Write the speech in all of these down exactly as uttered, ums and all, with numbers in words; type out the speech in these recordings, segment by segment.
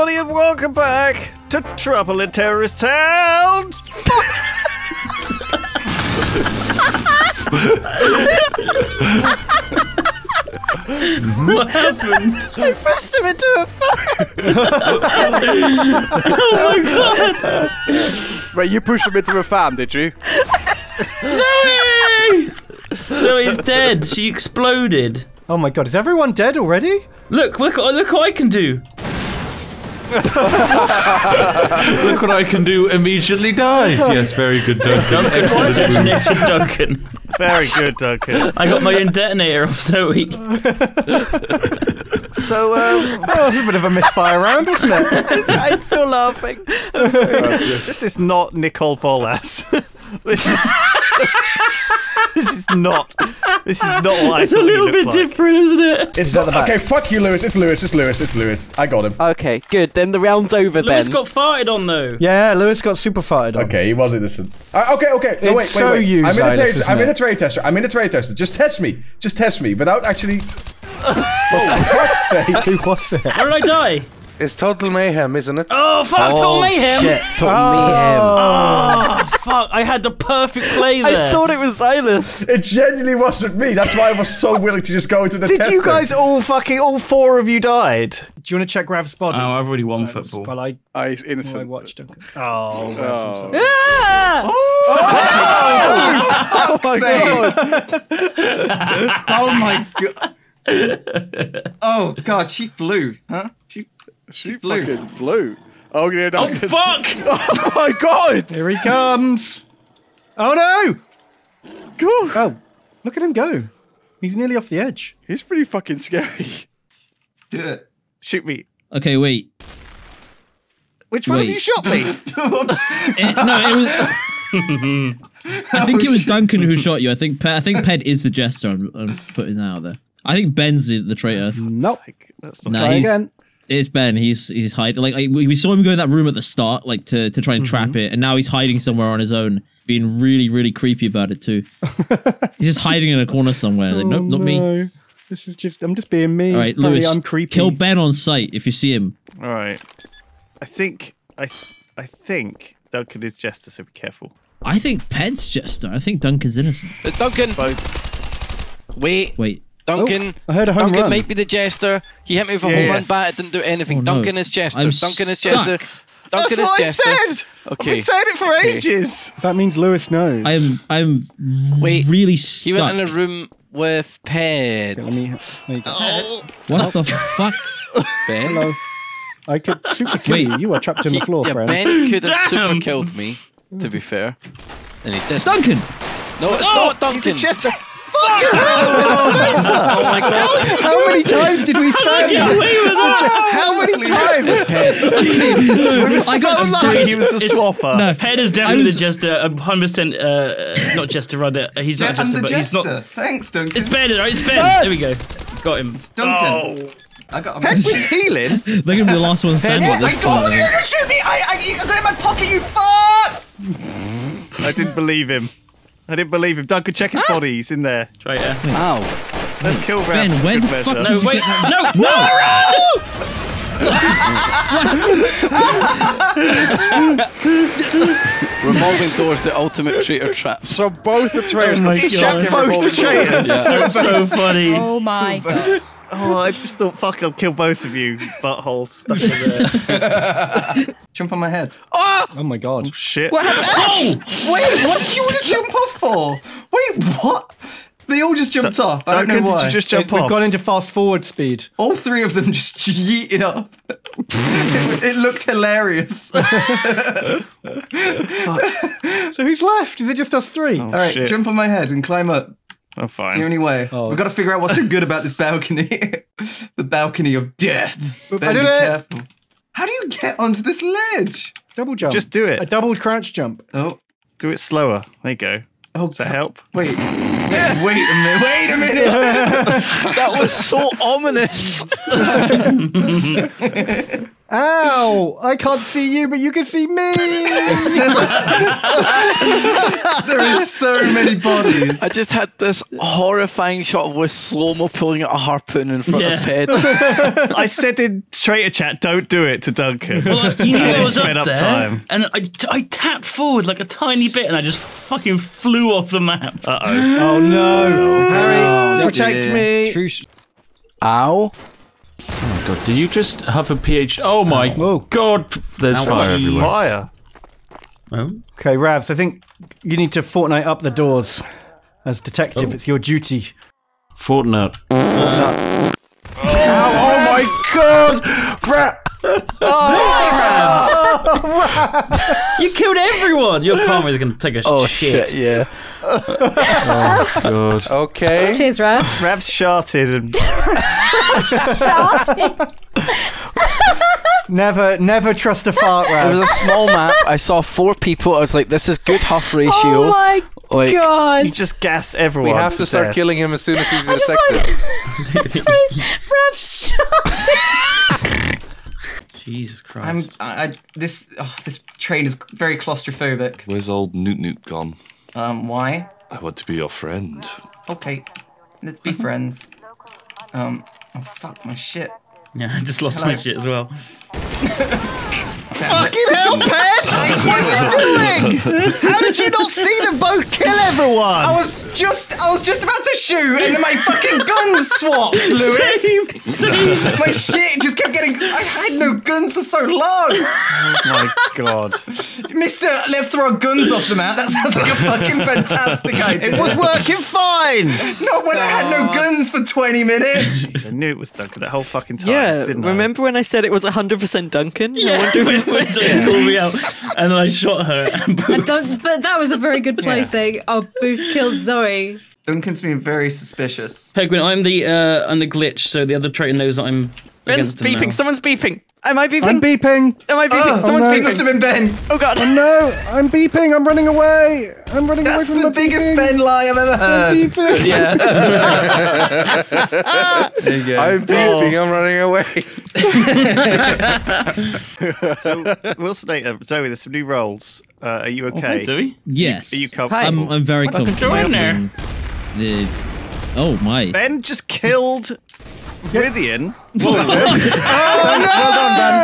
everybody, and welcome back to Trouble in Terrorist Town! What happened? I pressed him into a fire! Oh my god! Wait, you pushed him into a fan, did you? Zoey! Zoe's dead, she exploded. Oh my god, is everyone dead already? Look, look, look what I can do! Look what I can do immediately dies. Yes, very good, Duncan. Excellent detonation, Duncan. Very good, Duncan. I got my own detonator off Zoey. So, um, well, a bit of a misfire round, isn't it? I'm still laughing. This is not Nicole Bolas. This is... this is not. This is not like. It's a little bit like. Different, isn't it? It's not. Okay, fuck you, Lewis. It's Lewis. It's Lewis. It's Lewis. I got him. Okay, good. Then the round's over. Lewis then. Lewis got farted on though. Yeah, Lewis got super farted on. Okay, he was innocent. Uh, okay, okay. No, it's wait, wait, so wait. You, I'm in a trade. I'm in a trade tester. I'm in a trade tester. Just test me. Just test me without actually. Oh, for fuck's sake! Who was it? How did I die? It's total mayhem, isn't it? Oh fuck! Oh, total mayhem. Shit, total oh. mayhem. Oh. Fuck, I had the perfect play there. I thought it was Zylus. It genuinely wasn't me. That's why I was so willing to just go into the test. Did you guys all fucking, all four of you died? Do you want to check Rav's body? Oh, I've already won Zylus. Football. Well, I, I innocent. I watched him. Oh. Oh. Ah! Oh. Oh. Oh. Oh. Oh, my God. Oh, God. She flew. Huh? She, she, she flew. Fucking flew. Oh, yeah, oh fuck! Oh my god! Here he comes! Oh no! Cool. Oh, look at him go! He's nearly off the edge. He's pretty fucking scary. Do it! Shoot me! Okay, wait. Which one wait. Have you shot me? it, no, it was. I think it was Duncan who shot you. I think. Ped, I think Ped is the jester. I'm, I'm putting that out there. I think Ben's the, the traitor. Nope. Let's not nah, try again. It's Ben. He's he's hiding. Like, like we saw him go in that room at the start, like to to try and mm-hmm. trap it, and now he's hiding somewhere on his own, being really really creepy about it too. He's just hiding in a corner somewhere. Like, nope, oh, not no. me. This is just I'm just being me. All right, Lewis, I'm creepy. Kill Ben on sight if you see him. All right. I think I th I think Duncan is jester, so be careful. I think Ped's jester. I think Duncan's innocent. But Duncan. Both. Wait. Wait. Duncan, oh, I heard a home Duncan run. Might be the jester. He hit me with a yes. home run bat. It didn't do anything. Oh, no. Duncan is jester. I'm Duncan is jester. Stuck. Duncan That's is what jester. I said. Okay. I've been saying it for okay. ages. That means Lewis knows. I'm. I'm. Wait. Really stuck. He went in a room with Ped. Okay, let me, there you go. Oh. What oh. the fuck? Ben. Hello. I could super kill you. You are trapped in the floor, yeah, friend. Ben could have Damn. super killed me. To be fair. And he did. It's Duncan. No, it's oh, not Duncan. He's a jester. Oh my god! How many times did we say that? How many times? It was I got so lucky he was a swapper. No, Ped is definitely was... the jester, one hundred percent uh, not jester, rather. He's yeah, not jester, but jester. He's not... Thanks, Duncan. It's Ben, right? It's Ben. No. There we go. Got him. It's Duncan. Oh. I got Ped was healing. They're going to be the last one standing yeah, at this I got point. Him. You're going to shoot me! I, I, I got it in my pocket, you fuck! I didn't believe him. I didn't believe him. Duncan, check his ah. body. He's in there. Try it. Ow. Let's kill Ravs. Ben, where the measure. fuck no, wait. No, no, no! Revolving doors, the ultimate traitor trap. So both the traitors. Oh my god. Both the traitors. Yeah. That's so funny. Oh my god. Oh, I just thought, fuck, I'll kill both of you, buttholes. Jump on my head. Oh! Oh my god. Oh, shit. What happened? Oh! Wait, what do you want to jump off for? Wait, what? They all just jumped D off. I don't Duncan, know why. Did you just jump it, off? We've gone into fast forward speed. All three of them just yeeted up. it, it looked hilarious. So who's left? Is it just us three? Oh, all right, shit. Jump on my head and climb up. Oh, fine. It's the only way. Oh. We've got to figure out what's so good about this balcony. The balcony of death. Ben, I did be it. Careful. How do you get onto this ledge? Double jump. Just do it. A double crouch jump. Oh. Do it slower. There you go. Oh, does that help? Wait. Yeah. Wait a minute. Wait a minute. That was so ominous. Ow! I can't see you, but you can see me! There is so many bodies. I just had this horrifying shot of Lewis slow-mo pulling out a harpoon in front yeah. of Ped. I said in traitor chat, don't do it to Duncan. Well, like, you know, I was up, up there, time. and I, I tapped forward like a tiny bit, and I just fucking flew off the map. Uh-oh. Oh, no. Oh, Harry, oh, protect dear. me. Truce. Ow. Oh my god, did you just have a P H D? Oh my Whoa. god, there's Ouch. fire everywhere. Fire. Oh. Okay, Ravs, I think you need to Fortnite up the doors. As detective, oh. it's your duty. Fortnite. Fortnite. Oh, oh, oh my god! Ra oh, Ravs! Oh, you killed everyone! Your palm is going to take a oh, shit. shit, yeah. Oh, God. Okay. Cheers, Ravs. Ravs sharted and... Sharted? Never, never trust a fart, Ravs. There was a small map. I saw four people. I was like, this is good huff ratio. Oh, my like, God. You just gassed everyone. We have to start death. killing him as soon as he's detected. Like, Ravs sharted. Jesus Christ! I'm, I, I, this oh, this train is very claustrophobic. Where's old Newt Newt gone? Um, why? I want to be your friend. Okay, let's be friends. Um, oh fuck my shit. Yeah, I just lost Hello. my shit as well. Fucking hell, Ped! What are you doing? How did you not see them both kill everyone? I was just, I was just about to shoot, and then my fucking guns swapped, Lewis. Same, same. My shit just kept getting. I had no guns for so long. Oh my god, Mister, let's throw guns off the map. That sounds like a fucking fantastic idea. It was working fine. Not when oh. I had no guns for twenty minutes. I knew it was Duncan the whole fucking time. Yeah, didn't remember I? when I said it was one hundred percent Duncan? Yeah. I wonder if yeah. called me out, and then I shot her. And and Dun but that was a very good placing. Yeah. Oh, Bouphe killed Zoey. Duncan's been very suspicious. Pedguin, I'm the uh, I'm the glitch, so the other traitor knows that I'm. Ben's beeping. Now. Someone's beeping. Am I beeping? I'm beeping. Am I beeping? Oh, Someone's oh no. beeping. It must have been Ben. Oh god. Oh no! I'm beeping. I'm running away. I'm running That's away from the, the biggest beeping. Ben lie I've ever heard. I'm beeping. Yeah. There you go. I'm beeping. Oh. I'm running away. So, Wilsonator, Zoey, there's some new roles. Uh, are you okay? Oh, hi, Zoey. Yes. Are you comfortable? I'm, I'm very what comfortable. What's going there? The... Oh my. Ben just killed. Rythian? Oh, no! Well done,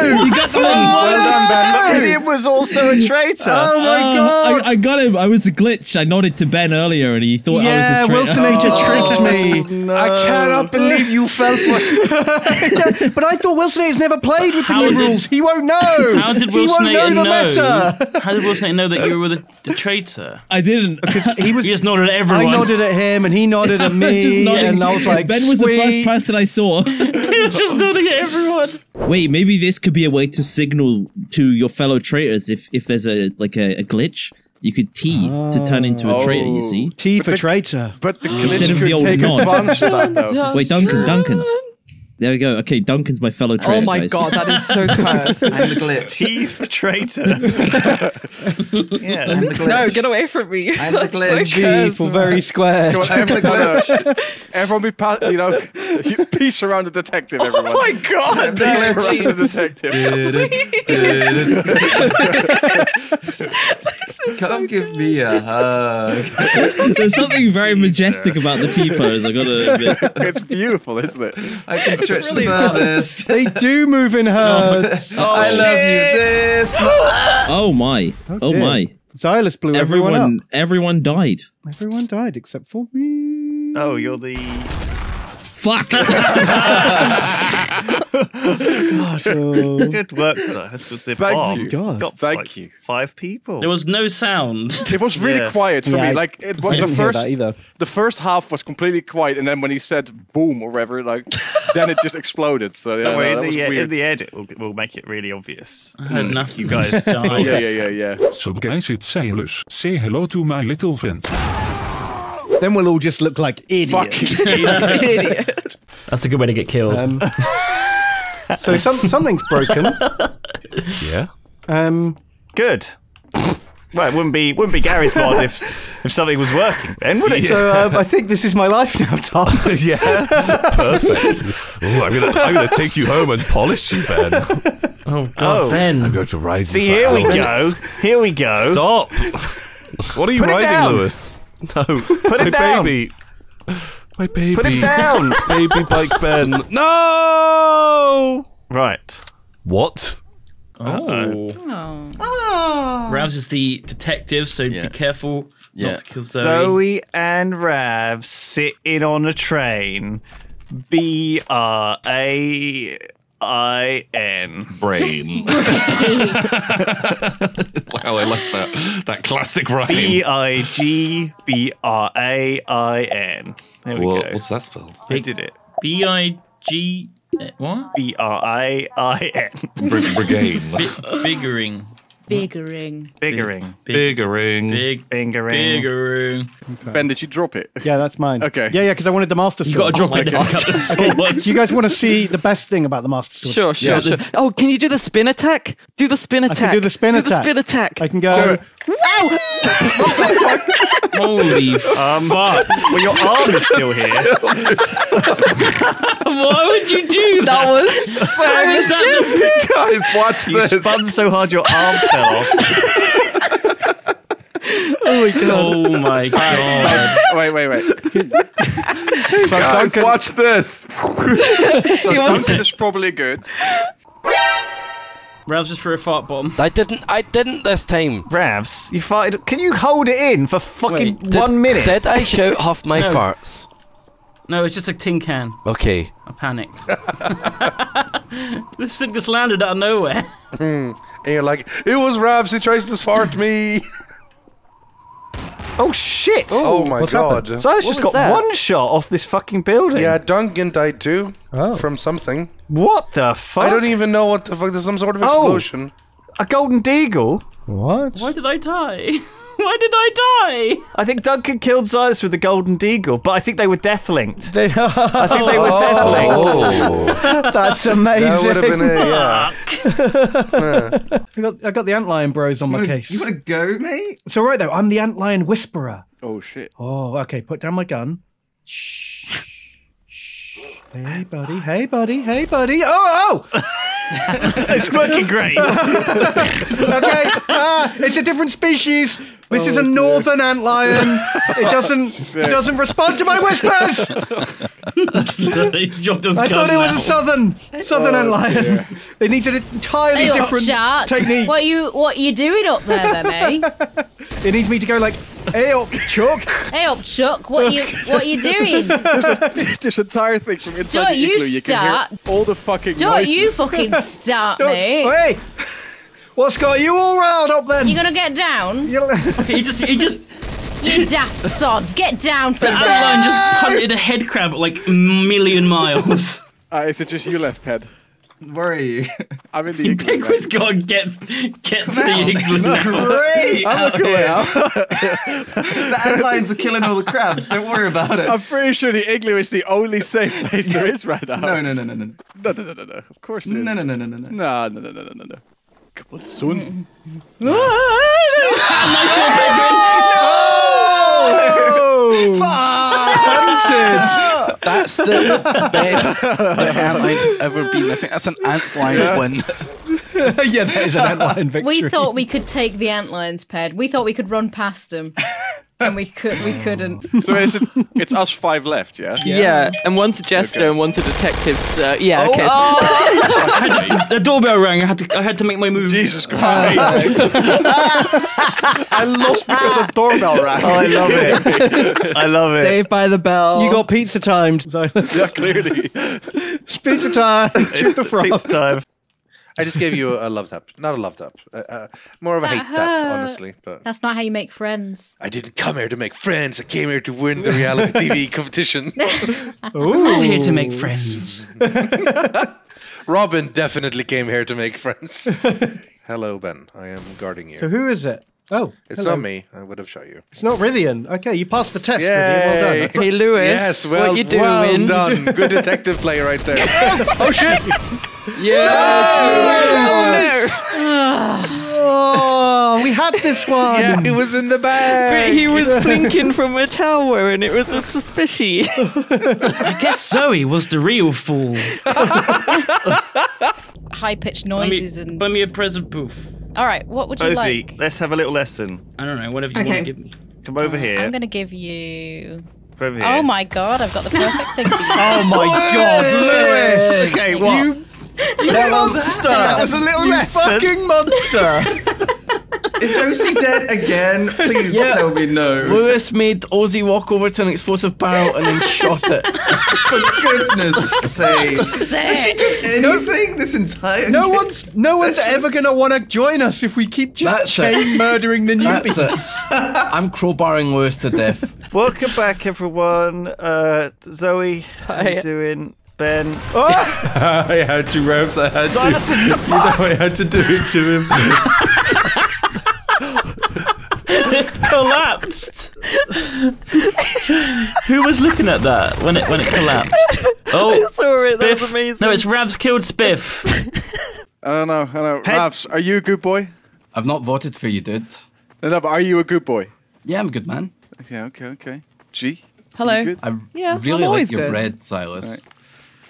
Ben. You got the one. Oh, well done, Ben. But Rythian was also a traitor. Oh, my um, God. I, I got him. I was a glitch. I nodded to Ben earlier, and he thought yeah, I was his traitor. Yeah, Wilsonator oh, tricked me. No. I cannot believe you fell for it. But I thought Wilsonator's never played with the how new did, rules. He won't know. How did Wilsonator know? He won't know the meta. How did Wilsonator know that you were the, the traitor? I didn't. Because he was. You just nodded at everyone. I nodded at him, and he nodded at me, nodded. and I was like, Ben was Sweet. the first person I saw. He was just nodding at everyone. Wait, maybe this could be a way to signal to your fellow traitors if if there's a like a, a glitch. You could T oh. to turn into a traitor, you see? T for but traitor. The, but the glitch could the old take nod. advantage of that, though. Wait, Duncan, Duncan. There we go. Okay, Duncan's my fellow traitor. Oh my guys. god, that is so cursed. And the glitch. T for traitor. Yeah, and the glitch. No, get away from me. And the glitch. So G for very square. Come on, and the glitch. Everyone be, pa you know, peace around the detective, everyone. Oh my god. Yeah, peace around the detective. Come so give good. me a hug. There's something very majestic Jesus. about the T-pose, I gotta admit. It's beautiful, isn't it? I can stretch really the furthest. They do move in herds. Oh, I shit. love you this Oh my. Oh, oh my. Zylus blew everyone Everyone, up. everyone died. Everyone died except for me. Oh, you're the... Fuck! Gosh, oh. Good work, sir. With the Thank bomb. you. God. Got Thank like you. Five people. There was no sound. It was really yeah. quiet for yeah, me. I, like it, I the first, the first half was completely quiet, and then when he said "boom" or whatever, like then it just exploded. So yeah, no, no, in, the, yeah, in the edit, we'll, we'll make it really obvious. So enough, you guys. died. Yeah, yeah, yeah, yeah. So guys, it's Zylus. Say hello to my little friend. Then we'll all just look like idiots. Fucking idiots. That's a good way to get killed. Um, so some, something's broken. Yeah. Um. Good. Well, it wouldn't be wouldn't be Gary's Mod if if something was working, then, would it? Yeah. So um, I think this is my life now, Tom. Yeah, perfect. Ooh, I'm gonna I'm gonna take you home and polish you, Ben. Oh God, oh, Ben! I'm going to write. See, here hours. we go. Here we go. Stop. What are you Put writing, Lewis? No, put it my down, baby. My baby. Put it down, baby bike Ben. No. Right. What? Uh-oh. Oh. Oh. Ravs is the detective, so yeah. be careful yeah. not to kill Zoey. Zoey and Ravs sitting on a train. B R A I N. Brain. Wow, I like that. That classic rhyme. B I G B R A I N. There we well, go. What's that spell? Who did it? B I G... What? B R I I N. Brigade. Biggering. Biggering. Biggering. Biggering. Big. Biggering. Okay. Ben, did you drop it? Yeah, that's mine. Okay. Yeah, yeah, because I wanted the Master Sword. You got to drop oh it down. Okay. Do you guys want to see the best thing about the Master Sword? Sure, sure. Yeah, sure. Oh, can you do the spin attack? Do the spin attack. I can do the spin do attack. Do the spin attack. I can go... Wow! Holy um, but well, your arm is still here. Why would you do that? That was so interesting. Guys, watch you this. You spun so hard your arm fell off. Oh my God. Oh my God. So, wait, wait, wait. So guys, Duncan, watch this. So Duncan is probably good. Ravs just threw a fart bomb. I didn't. I didn't this time. Ravs, you farted. Can you hold it in for fucking Wait, did, one minute? Did I shout half my no. farts? No, it's just a tin can. Okay. I panicked. This thing just landed out of nowhere. Mm. And you're like, it was Ravs who tries to fart me. Oh shit! Oh, oh my God! Zylus just got that? one shot off this fucking building. Yeah, Duncan died too oh. from something. What the fuck? I don't even know what the fuck. There's some sort of explosion. Oh, a golden deagle. What? Why did I die? Why did I die? I think Duncan killed Zylus with the golden deagle, but I think they were death linked. They are. I think they were oh. death linked. That's amazing. That would have been it, yeah. I, got, I got the Antlion Bros on you my wanna, case. You want to go, mate? It's all right, though. I'm the Antlion Whisperer. Oh, shit. Oh, okay. Put down my gun. Shh. Hey, buddy. Hey, buddy. Hey, buddy. Oh, oh! It's working great. Okay. Ah, it's a different species. This oh, is a okay. northern antlion. It doesn't Shit. It doesn't respond to my whispers. I thought it was now. a southern southern oh, antlion. Dear. They needed an entirely hey, different up, technique. What are you what are you doing up there then, eh? It needs me to go like, hey up, Chuck. Hey up, Chuck. What are you what are you doing? There's a, this entire thing from inside Don't the igloo. You, you can hear all the fucking Don't noises. you fucking start, mate. Hey. What's going on? You all riled up then? You're gonna get down? You just, you just. You daft sod, get down from there. That just punted a head crab at like a million miles. Uh, is it just you left, Ped? Where are you? I'm in the igloo. Pedguin's got to get, get to out. the igloo now. Great! I'm looking out. The antlions are killing all the crabs, don't worry about it. I'm pretty sure the igloo is the only safe place there is right now. No, no, no, no, no. No, no, no, no, no. Of course it is. No, no, no, no, no, no. No, no, no, no, no, no. What's soon? No! Nice one, Pedguin! No! Hunted! That's the best the antlions have ever been. I think that's an antlion yeah. win. Yeah, that is an antlion victory. We thought we could take the antlions, Ped. We thought we could run past them. And we could, we couldn't. So is it, it's us five left, yeah? Yeah, yeah. And one's a jester okay. and one's a detective. So yeah, oh, okay. Oh. To, the doorbell rang. I had to, I had to make my move. Jesus Christ! I lost because the doorbell rang. Oh, I love it. I love it. Saved by the bell. You got pizza timed. Yeah, clearly. It's pizza time. It's the frog. Pizza time. I just gave you a love tap. Not a love tap. Uh, uh, more of a that hate hurt. tap, honestly. But that's not how you make friends. I didn't come here to make friends. I came here to win the reality T V competition. Ooh. I'm here to make friends. Robin definitely came here to make friends. Hello, Ben. I am guarding you. So who is it? Oh, It's hello. not me. I would have shot you. It's not Rythian. Okay, you passed the test, Rythian. Well done. Hey, Lewis. Yes, well, what you doing? well done. Good detective play right there. Oh, shit. Yes! No! Yes! Oh, no! Oh, we had got this one. Yeah, it was in the bag. But he was blinking from a tower and it was a suspicious. I guess Zoey was the real fool. High-pitched noises buy me, and... Buy me a present, Bouphe. All right, what would you Ozzy, like? Let's have a little lesson. I don't know, whatever you okay. want to give me. Come over uh, here. I'm going to give you... Over here. Oh, my God, I've got the perfect thing for you. Oh, my God, Lewis! Okay, what? You You monster! That was a little you lesson. Fucking monster! Is Ozzy dead again? Please yeah. tell me no. Lewis made Ozzy walk over to an explosive barrel and then shot it. For goodness sake! Has she done anything this entire? No one's, no session? one's ever gonna want to join us if we keep just That's chain it. murdering the newbies. I'm crowbarring Lewis to death. Welcome back, everyone. Uh, Zoey, how are you doing? Ben. Oh! I had to, Ravs. I had Zylus to. Is the fuck. You know, I had to do it to him. It collapsed. Who was looking at that when it when it collapsed? Oh, I saw it. Spiff. That was amazing. No, it's Ravs killed Spiff. I don't know. I don't know. Ravs, are you a good boy? I've not voted for you, dude. No, no, but are you a good boy? Yeah, I'm a good man. Okay, okay, okay. Gee. Hello. I yeah, really I'm like your good. bread, Zylus. Right.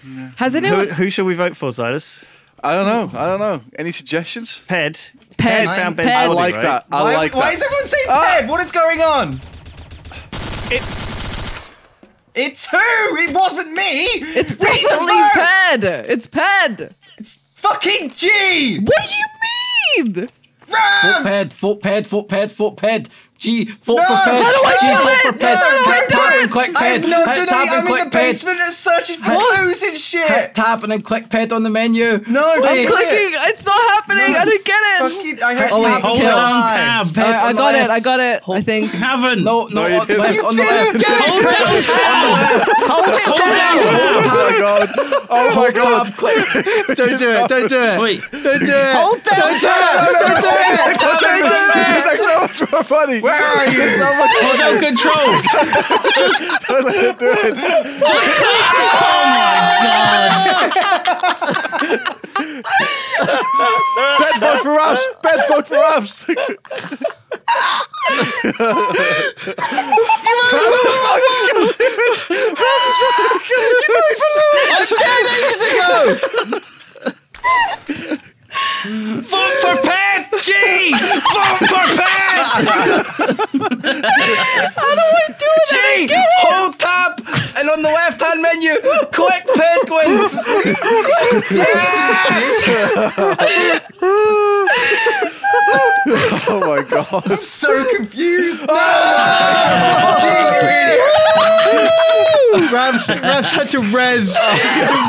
No. Has anyone? Who, who shall we vote for, Zylus? I don't know. I don't know. Any suggestions? Ped. Ped. Ped. Found Ped. I like right? that. I why, like why that. Why is everyone saying oh. Ped? What is going on? It's. It's who? It wasn't me. It's Wait definitely Ped. It's Ped. It's fucking G. What do you mean? Foot Ped. Foot Ped. Foot Ped. Foot Ped. G, vote no, for Ped. How do I G, do vote it? for Ped. No, no, tap and click Ped. I'm not doing it. I'm in the basement of searching for clues and shit. Tap and then click Ped on the menu. No, I'm clicking. It. It's not happening. No. I didn't get it. Fucking, I hit oh, tab. Hold on, tab. Ped right, on I got it. I got it. Hold. I think. You haven't. No, no, no on the left. On the left. Hold down tab. Hold it down. Oh my God. Oh my God. Don't do it. Don't do it. Wait. Don't do it. Hold down. Don't do it. Don't do it. Don't do it. That's not funny. Where are you? Hold down control. Just don't let him do it. Just click. Oh my God. Bed vote for us. Bed vote for us. You voted for Lewis. You voted for Lewis. ten ages ago. Vote for Ped! G! Vote for Ped! How do I do it? G! Hold tab and on the left hand menu, click Pedguin! Yes! Oh my God. I'm so confused. No! G, you idiot! Ravs, Ravs had to res. Oh,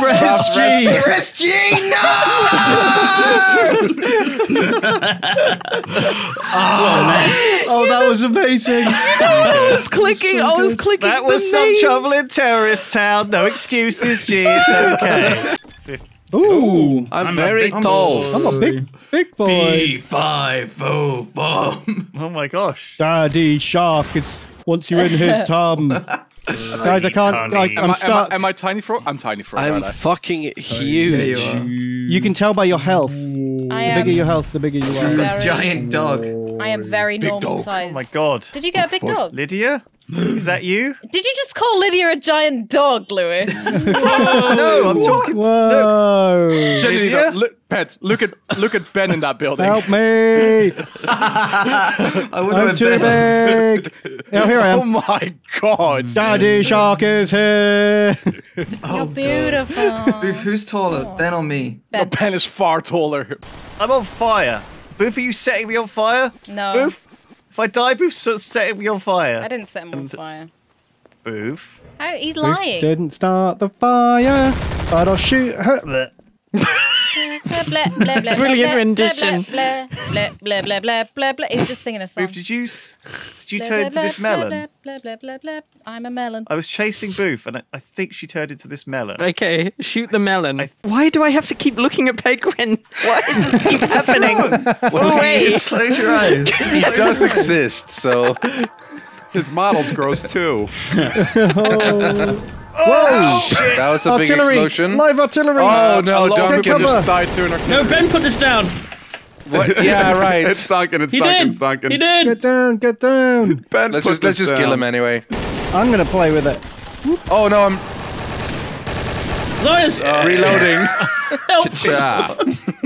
res Ravs, G. Ravs, res G, no! oh, oh, that was amazing. I was clicking, so I was clicking. That was some name. Trouble in Terrorist Town. No excuses, G, it's okay. Ooh, I'm, I'm very tall. I'm a big, big boy. five oh bomb. Oh my gosh. Daddy Shark is once you're in his tum. Guys, I can't. I, I'm am, I, am, I, am I tiny frog? I'm tiny frog. I'm right fucking I? huge. Yeah, you, you can tell by your health. I the bigger your health, the bigger you are. Very, giant dog. I am very big normal dog. size. Oh my God! Did you get a big dog? Lydia, is that you? Did you just call Lydia a giant dog, Lewis? No, I'm talking. Whoa. Look, Lydia? That, look, Ped, look at look at Ben in that building. Help me! I I'm too ben. big. Oh, here I am. Oh my God! Daddy Shark is here. Oh, you're beautiful. Who's taller, oh. Ben or me? Ben. Ben is far taller. I'm on fire. Bouphe, are you setting me on fire? No. Bouphe, if I die, Bouphe's setting me on fire. I didn't set him on fire. Bouphe. Oh, he's Bouphe lying. Didn't start the fire, but I'll shoot her. Brilliant rendition. He's just singing a song. Bouphe, did you did you turn into this melon? I'm a melon. I was chasing Bouphe, and I, I think she turned into this melon. Okay, shoot the melon. I, I, Why do I have to keep looking at Pedguin? Why does this keep happening? Well, wait, close your eyes. It does exist, so his model's gross too. Oh. Oh, whoa! Shit. That was a artillery. big explosion. Live artillery! Oh no, Duncan just died too in our No, Ben, put this down! What? Yeah, right. It's Duncan. It's he Duncan. Did. It's Duncan. He did. Get down. Get down. Ben, let's just let's just down. kill him anyway. I'm gonna play with it. Whoop. Oh no! I'm. Zoe's uh, reloading.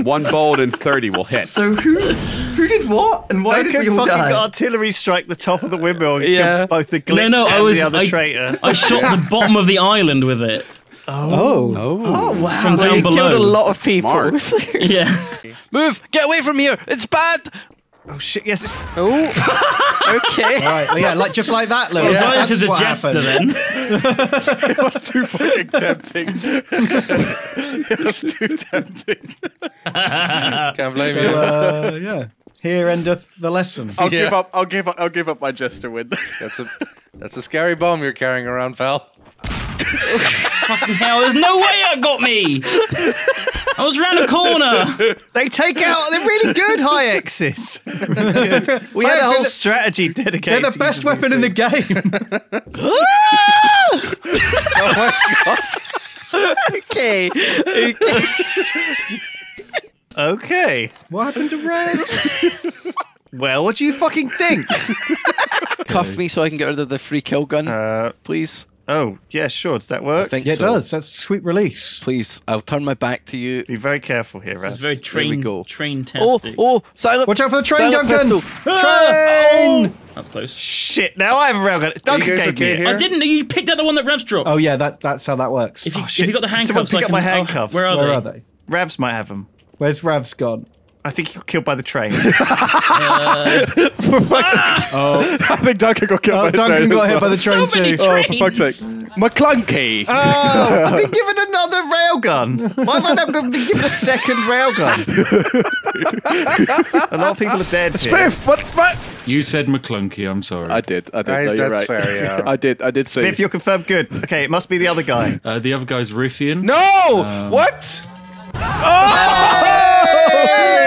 One bolt and thirty will hit. So who who did what and why Duncan did we all die? Fucking artillery strike the top of the windmill and yeah. killed both the glitch no, no, and I was, the other I, traitor. I shot the bottom of the island with it. Oh. oh, oh, wow! From down below. Killed a lot of people. yeah, move, get away from here. It's bad. Oh shit! Yes. It's... Oh. okay. Right. Well, yeah. Like just like that, Lewis. Well, yeah, Zylus is a jester then. It was too fucking tempting. It was too tempting. Can't blame so, you. Uh, yeah. Here endeth the lesson. I'll yeah. give up. I'll give up. I'll give up my jester win. That's a. That's a scary bomb you're carrying around, pal. Fucking hell, there's no way I got me! I was round a corner! They take out, they're really good high X's! We had a whole strategy dedicated. They're the best weapon in the game! Oh my god! Okay, okay. Okay. What happened to Red? Well, what do you fucking think? Cuff me so I can get rid of the free kill gun, uh, please. Oh, yeah, sure. Does that work? I think yeah, it so. does. That's sweet release. Please, I'll turn my back to you. Be very careful here, Ravs. This is very train, here we go. train testing. Oh, oh, silent. Watch out for the train, Duncan. Pistol. Train! Oh. That's close. Shit, now I have a railgun. Duncan gave me it. I didn't. You picked out the one that Ravs dropped. Oh, yeah, that, that's how that works. If you, oh, shit. If you got the handcuffs, Someone pick I can, up my handcuffs. Oh, where, are, where they? are they? Ravs might have them. Where's Ravs gone? I think he got killed by the train. uh, for fuck's sake. Oh. I think Duncan got killed oh, by the Duncan train. Duncan got hit well. by the train so too. Oh, for fuck's sake. McClunky! Oh, I've been given another railgun. Why have I not been given a second railgun? A lot of people are dead. Spiff, what, what? You said McClunky, I'm sorry. I did. I did. I, no, that's you're right. fair, yeah. I did. I did say. Spiff, you're confirmed good. Okay, it must be the other guy. Uh, the other guy's Rythian. No! Um, what? Oh!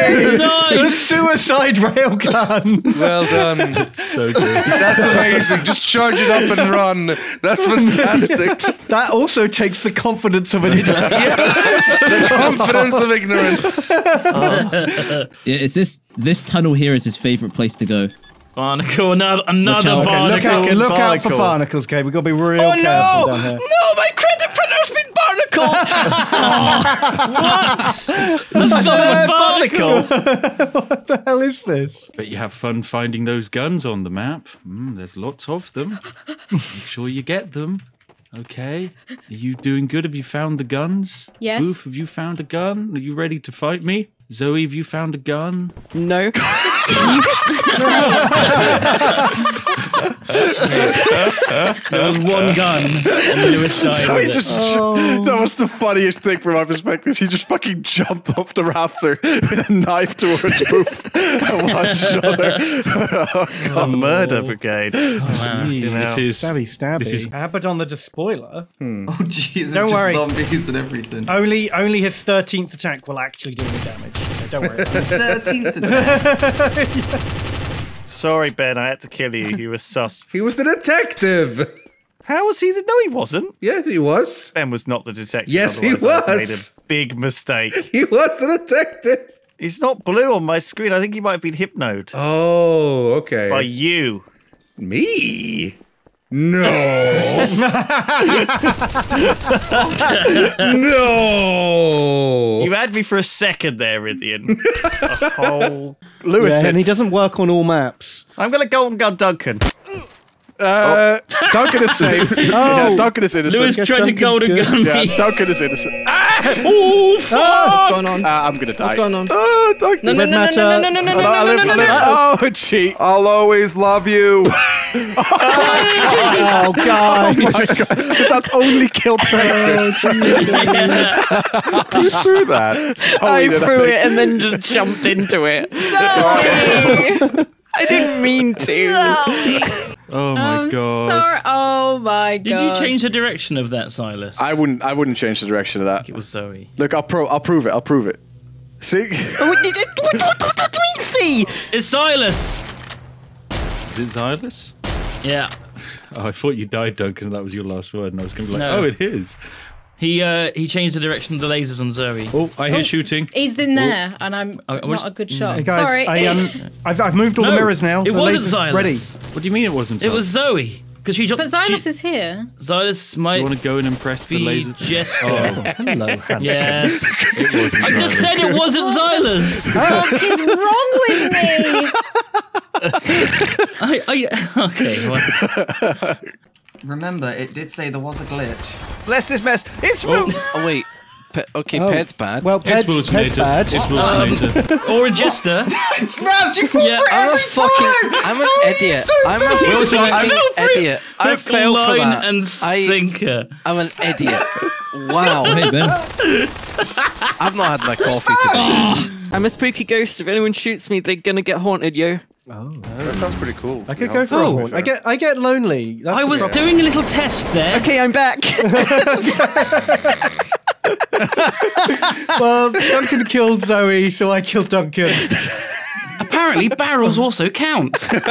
Nice. The suicide railgun. Well done. That's so good. That's amazing. Just charge it up and run. That's fantastic. That also takes the confidence of an idiot. The confidence of ignorance. Oh. Yeah, is this this tunnel here is his favourite place to go? Barnacle, another, another barnacle. Okay, look out, look barnacle. out for barnacles, Gabe. We've got to be real oh, careful no. down here. No, my credit printer's been barnacled! Oh, what? The third barnacle? What the hell is this? Bet you have fun finding those guns on the map. Mm, there's lots of them. Make sure you get them. Okay. Are you doing good? Have you found the guns? Yes. Bouphe, have you found a gun? Are you ready to fight me? Zoey, have you found a gun? No. There was one gun on Lewis' side. Zoey just, oh. That was the funniest thing from my perspective. She just fucking jumped off the rafter with a knife towards Bouphe and one shot her. Oh, God. The murder brigade. Oh, wow. You know, this is stabby, stabby. This is Abbott on the despoiler. Hmm. Oh, Jesus. Don't worry. Zombies and everything. Only, only his thirteenth attack will actually do the damage. So don't worry about it. thirteenth attack. Yeah. Sorry, Ben, I had to kill you. You were sus. He was the detective. How was he? The... No, he wasn't. Yeah, he was. Ben was not the detective. Yes, he was. I made a big mistake. He was the detective. He's not blue on my screen. I think he might have been hypnoed. Oh, okay. By you. Me? No. No. You had me for a second there, Rythian. A whole... Lewis yeah, and he doesn't work on all maps. I'm going to go and gun Duncan. Uh, oh. Duncan is safe. Oh. Yeah, Duncan is innocent. Lewis tried Duncan's to golden gun me. Yeah, Duncan is innocent. Ah! Ooh, fuck! Oh, what's going on? Uh, I'm gonna die. What's going on? Oh, Duncan. No, no, Red no, matter. No, no, no, no, no, no, no, no, no, no, no. Oh, cheat. I'll always love you. Oh, God. Oh, God. Oh, my God. That only killed traitors. You threw that. Totally I threw it and then just jumped into it. Sorry. I didn't mean to. No. Oh my I'm god! Sorry. Oh my god! Did you change the direction of that, Zylus? I wouldn't. I wouldn't change the direction of that. I think it was Zoey. Look, I'll pro. I'll prove it. I'll prove it. See? What do you see? It's Zylus. Is it Zylus? Yeah. Oh, I thought you died, Duncan. That was your last word, and I was going to be like, no. "Oh, it is." He uh, he changed the direction of the lasers on Zoey. Oh, I hear oh, shooting. He's in there, oh. and I'm I, not a good shot. Hey guys, sorry. I, um, I've, I've moved all no, the mirrors now. It the wasn't Zylus. Ready. What do you mean it wasn't Zylus? It was Zoey. She but Zylus she, is here. Zylus might. You want to go and impress the laser? Yes. Oh, hello, Hanson. Yes. It wasn't I Zylus. Just said it wasn't Zylus. What is wrong with me? I, I, okay. Well. Remember, it did say there was a glitch. Bless this mess. It's. Oh, oh wait. Pe okay, oh. Ped's bad. Well, Ped's, Ped's bad. It's Wilsonator. Um, or a jester. Ravs, you fall yeah, for I'm every a fucking, time! I'm an oh, idiot. So I'm a fucking idiot. I failed for that. And sinker. I, I'm an idiot. Wow. Hey, Ben. I've not had my coffee today. I'm a spooky ghost. If anyone shoots me, they're gonna get haunted, yo. Oh, that sounds pretty cool. I could go for oh. a haunt. I get, I get lonely. That's I was problem. doing a little test there. Okay, I'm back. Well, Duncan killed Zoey, so I killed Duncan. Apparently, barrels also count. Can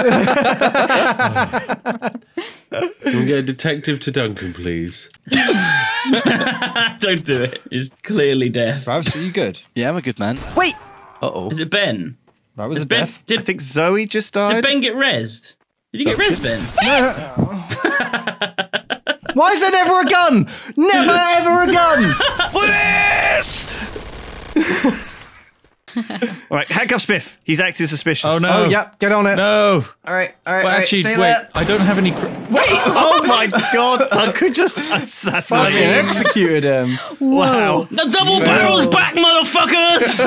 we get a detective to Duncan, please? Don't do it. He's clearly deaf. Ravs, are you good? Yeah, I'm a good man. Wait! Uh-oh. Is it Ben? That was a Ben, death. Did, I think Zoey just died. Did Ben get rezzed? Did you get rezzed, Ben? No. Why is there never a gun? Never ever a gun! Lewis! All right, handcuff Spiff. He's acting suspicious. Oh no! Oh, yep, get on it. No. All right, all right, well, all right. Actually, stay wait. There. I don't have any. Cr wait! Oh my God! I could just assassinate him. Executed him. Whoa. Wow! The double Fail. barrel's back, motherfuckers!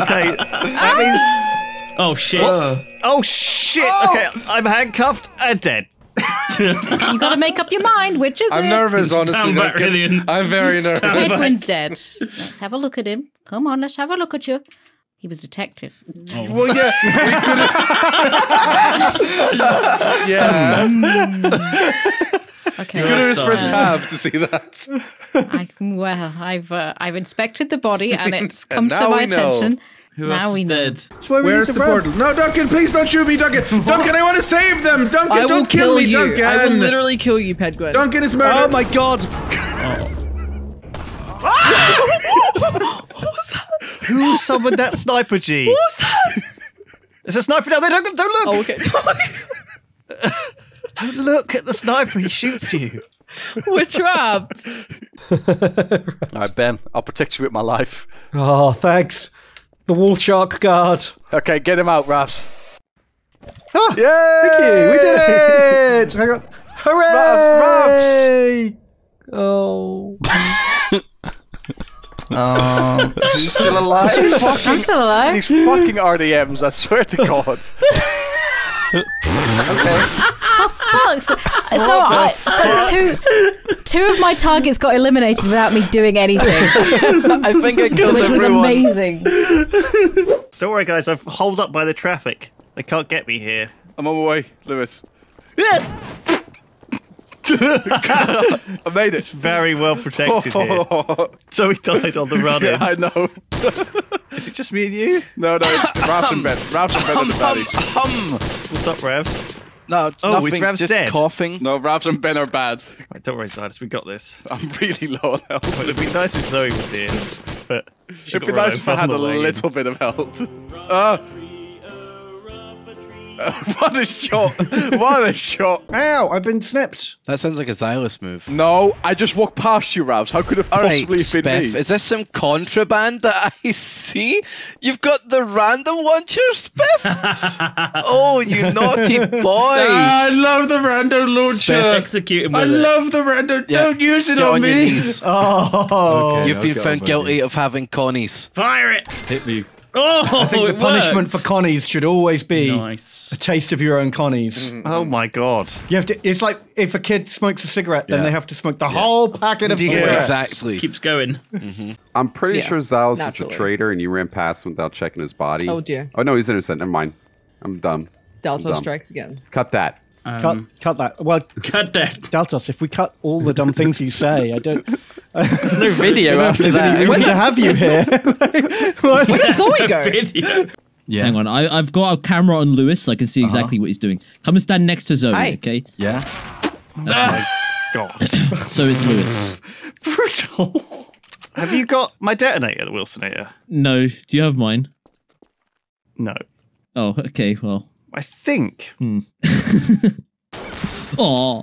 Okay, that means. Oh shit! What? Oh shit! Oh. Okay, I'm handcuffed and dead. You gotta make up your mind, which is I'm it? nervous, honestly. Get, I'm very nervous. Pedguin's dead. Let's have a look at him. Come on, let's have a look at you. He was a detective. Oh. Well, yeah. We yeah. Um, okay. You could have just pressed tab to see that. I, well, I've uh, I've inspected the body and it's come and to my attention. Know. Who now else we dead? Where's the, the portal? No, Duncan, please don't shoot me, Duncan! Duncan, I want to save them! Duncan, I don't kill, kill me, you. Duncan! I will literally kill you, Pedguin. Duncan is murdered! Oh my God! Oh. What was that? Who summoned that sniper, G? What was that? There's a sniper down there, Duncan, don't look! Oh, okay. Don't, don't look at the sniper, he shoots you. We're trapped. Alright, Ben, I'll protect you with my life. Oh, thanks. The wall shark guard. Okay, get him out, Ravs. Ah, yeah! Thank you, we did it! Hang on. Hooray! Ravs! Oh. Oh. He's still alive? Fucking, I'm still alive. These fucking R D Ms, I swear to God. Okay. For fuck's sake. So, I, so two, two of my targets got eliminated without me doing anything. I think I killed Which everyone. was amazing. Don't worry, guys. I've holed up by the traffic. They can't get me here. I'm on my way, Lewis. Yeah! I made it. It's very well protected here. So he died on the run. Yeah, I know. Is it just me and you? No, no, it's Ravs and Ben. Ravs and Ben in the baddies. Hum. What's up, Ravs? No, oh, nothing, Rav's just dead. coughing. No, Ravs and Ben are bad. Right, don't worry, Zylus, we got this. I'm really low on health. Well, it'd be nice if Zoey was here, but it'd be nice if I had a little bit of health. Uh, uh, what a shot! What a shot! Ow, I've been snipped. That sounds like a Zylus move. No, I just walked past you, Ravs. How could it possibly right, been Spiff, me? Is this some contraband that I see? You've got the random one, here, Spiff. Oh, you naughty boy! Ah, I love the random launcher. Execute him. I it. love the random. Yeah. Don't use it Get on, on me. Oh, okay, you've I'll been found guilty of having Connies. Fire it! Hit me. Oh, I think the punishment works. for Connies should always be nice. a taste of your own Connies. Mm. Oh my God! You have to. It's like if a kid smokes a cigarette, yeah. then they have to smoke the yeah. whole packet of yeah. cigarettes. Exactly. Keeps going. Mm-hmm. I'm pretty yeah. sure Zylus was a traitor, and you ran past him without checking his body. Oh dear. Oh no, he's innocent. Never mind. I'm dumb. Delta I'm dumb. strikes again. Cut that. Um, cut, cut that. Well, cut that. Deltas, if we cut all the dumb things you say, I don't. There's no video after that. We're going to have you here. Like, where's Zoey going? Yeah. Hang on, I, I've got a camera on Lewis, so I can see exactly uh-huh. what he's doing. Come and stand next to Zoey, Hi. okay? Yeah. Okay. God. So is Lewis. Brutal. Have you got my detonator, Wilsonator? No. Do you have mine? No. Oh, okay, well. I think. Hmm. Oh.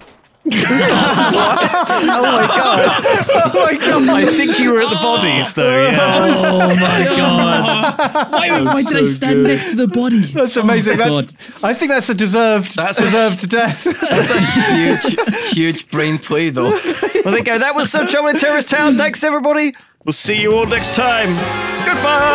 Oh my god! Oh my god! I think you were at the bodies though. Yeah. Was, oh my god! Why, why did so I stand good. next to the body? That's amazing. Oh that's, I think that's a deserved. That's deserved a, death. That's a huge, huge brain play though. Well, there you go. That was some Trouble in Terrorist Town. Thanks everybody. We'll see you all next time. Goodbye.